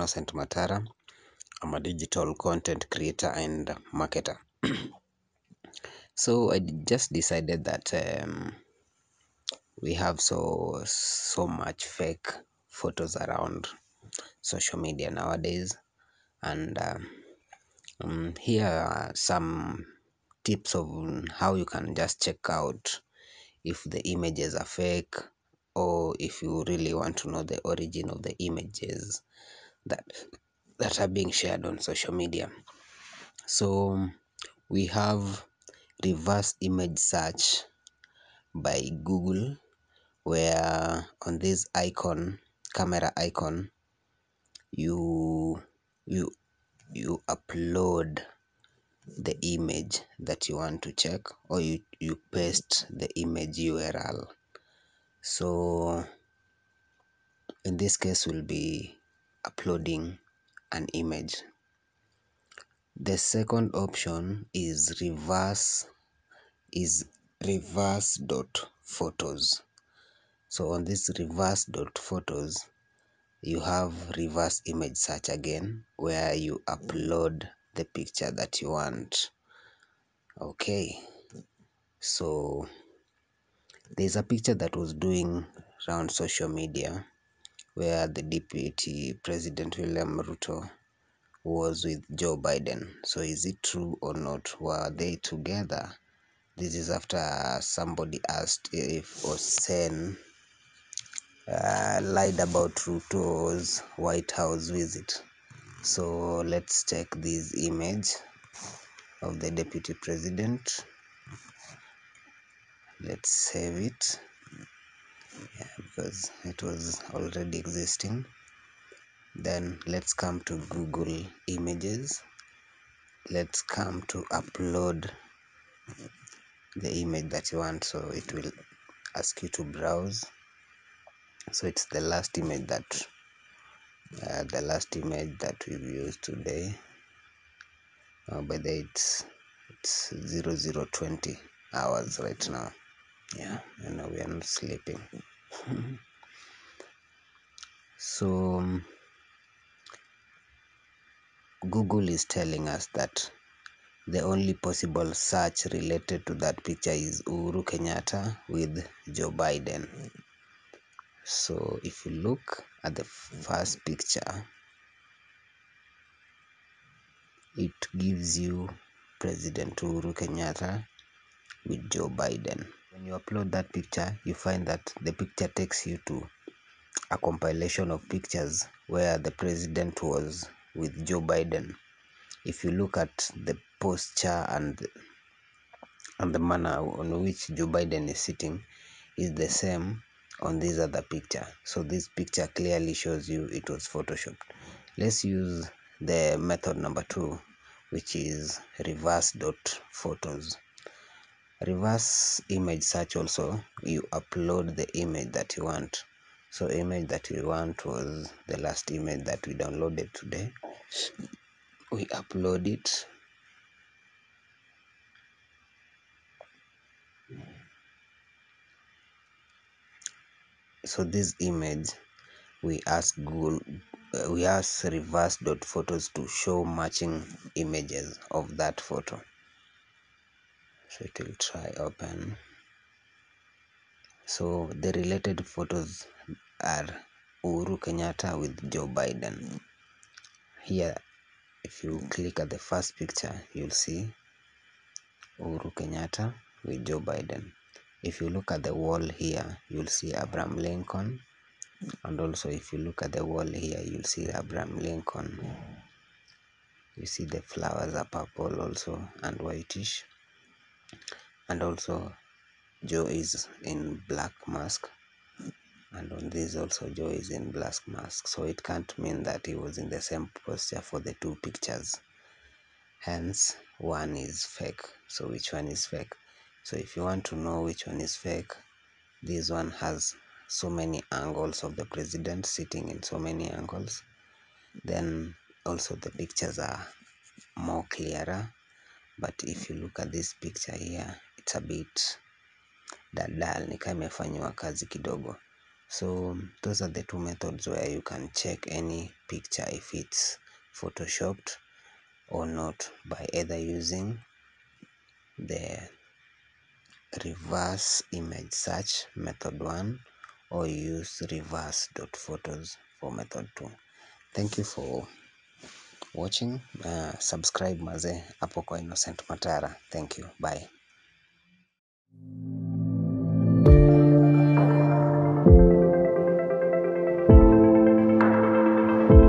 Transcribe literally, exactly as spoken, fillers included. Innocent Matara. I'm a digital content creator and marketer. So I just decided that um, we have so so much fake photos around social media nowadays, and uh, um, here are some tips of how you can just check out if the images are fake, or if you really want to know the origin of the images that that are being shared on social media. So we have reverse image search by Google, where on this icon, camera icon, you you you upload the image that you want to check, or you you paste the image U R L. So in this case, we'll be uploading an image. The second option is reverse is reverse.photos. So on this reverse.photos, you have reverse image search again, where you upload the picture that you want. Okay, so there's a picture that was doing around social media where the deputy president William Ruto was with Joe Biden. So is it true or not? Were they together? This is after somebody asked if Osein uh, lied about Ruto's White House visit. So let's check this image of the deputy president. Let's save it, yeah, because it was already existing. Then let's come to Google Images. Let's come to upload the image that you want, so it will ask you to browse. So it's the last image that uh, the last image that we've used today. Oh, by the way, it's it's zero zero twenty hours right now. Yeah, you know, we are not sleeping. So um, Google is telling us that the only possible search related to that picture is Uhuru Kenyatta with Joe Biden. So if you look at the first picture, it gives you President Uhuru Kenyatta with Joe Biden. When you upload that picture, you find that the picture takes you to a compilation of pictures where the president was with Joe Biden. If you look at the posture and and the manner on which Joe Biden is sitting is the same on this other picture. So this picture clearly shows you it was photoshopped. Let's use the method number two, which is reverse.photos. Reverse image search also, you upload the image that you want. So image that we want was the last image that we downloaded today. We upload it. So this image, we ask Google, uh, we ask reverse.photos to show matching images of that photo. So it will try open. So the related photos are Uhuru Kenyatta with Joe Biden. Here, if you click at the first picture, you'll see Uhuru Kenyatta with Joe Biden. If you look at the wall here, you'll see Abraham Lincoln. And also if you look at the wall here, you'll see Abraham Lincoln. You see the flowers are purple also and whitish. And also Joe is in black mask, and on this also Joe is in black mask, so it can't mean that he was in the same posture for the two pictures, hence one is fake. So which one is fake? So if you want to know which one is fake, this one has so many angles of the president sitting in so many angles, then also the pictures are more clearer. But if you look at this picture here, it's a bit dadal, nika imefanywa kazi kidogo. So those are the two methods where you can check any picture if it's photoshopped or not, by either using the reverse image search method one, or use reverse.photos for method two. Thank you for watching. Uh, subscribe maze hapo kwa Innocent Matara. Thank you, bye.